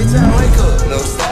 Bitch, I wake up, no stop.